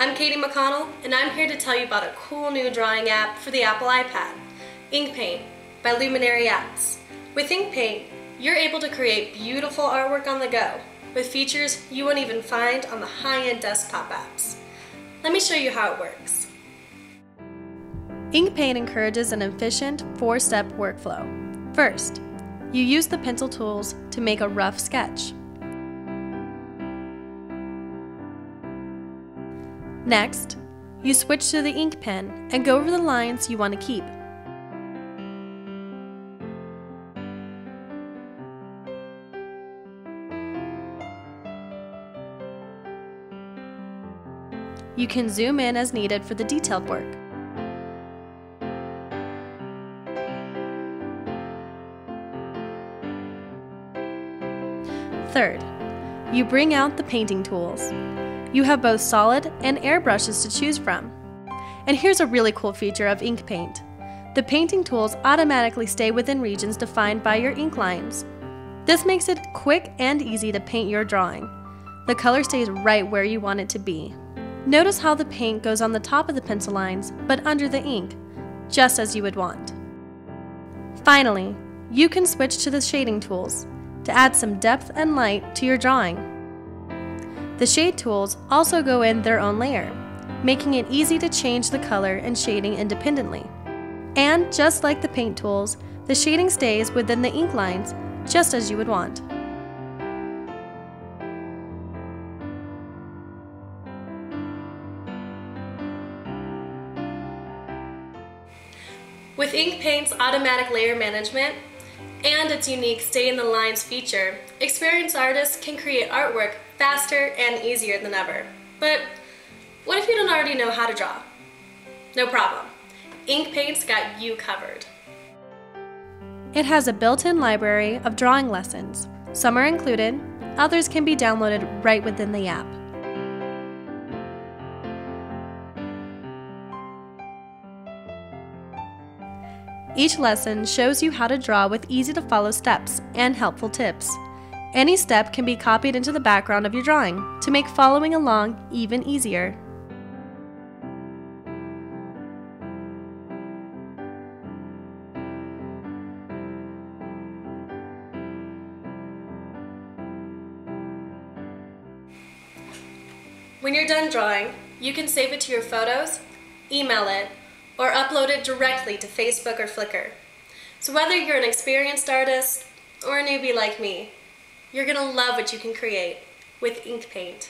I'm Katie McConnell, and I'm here to tell you about a cool new drawing app for the Apple iPad, InkPaint by Luminary Apps. With InkPaint, you're able to create beautiful artwork on the go with features you won't even find on the high-end desktop apps. Let me show you how it works. InkPaint encourages an efficient four-step workflow. First, you use the pencil tools to make a rough sketch. Next, you switch to the ink pen and go over the lines you want to keep. You can zoom in as needed for the detailed work. Third, you bring out the painting tools. You have both solid and air brushes to choose from. And here's a really cool feature of InkPaint. The painting tools automatically stay within regions defined by your ink lines. This makes it quick and easy to paint your drawing. The color stays right where you want it to be. Notice how the paint goes on the top of the pencil lines, but under the ink, just as you would want. Finally, you can switch to the shading tools to add some depth and light to your drawing. The shade tools also go in their own layer, making it easy to change the color and shading independently. And just like the paint tools, the shading stays within the ink lines, just as you would want. With InkPaint's automatic layer management and its unique Stay in the Lines feature, experienced artists can create artwork faster and easier than ever. But what if you don't already know how to draw? No problem. InkPaint's got you covered. It has a built-in library of drawing lessons. Some are included, others can be downloaded right within the app. Each lesson shows you how to draw with easy-to-follow steps and helpful tips. Any step can be copied into the background of your drawing to make following along even easier. When you're done drawing, you can save it to your photos, email it, or upload it directly to Facebook or Flickr. So whether you're an experienced artist or a newbie like me, you're gonna love what you can create with InkPaint.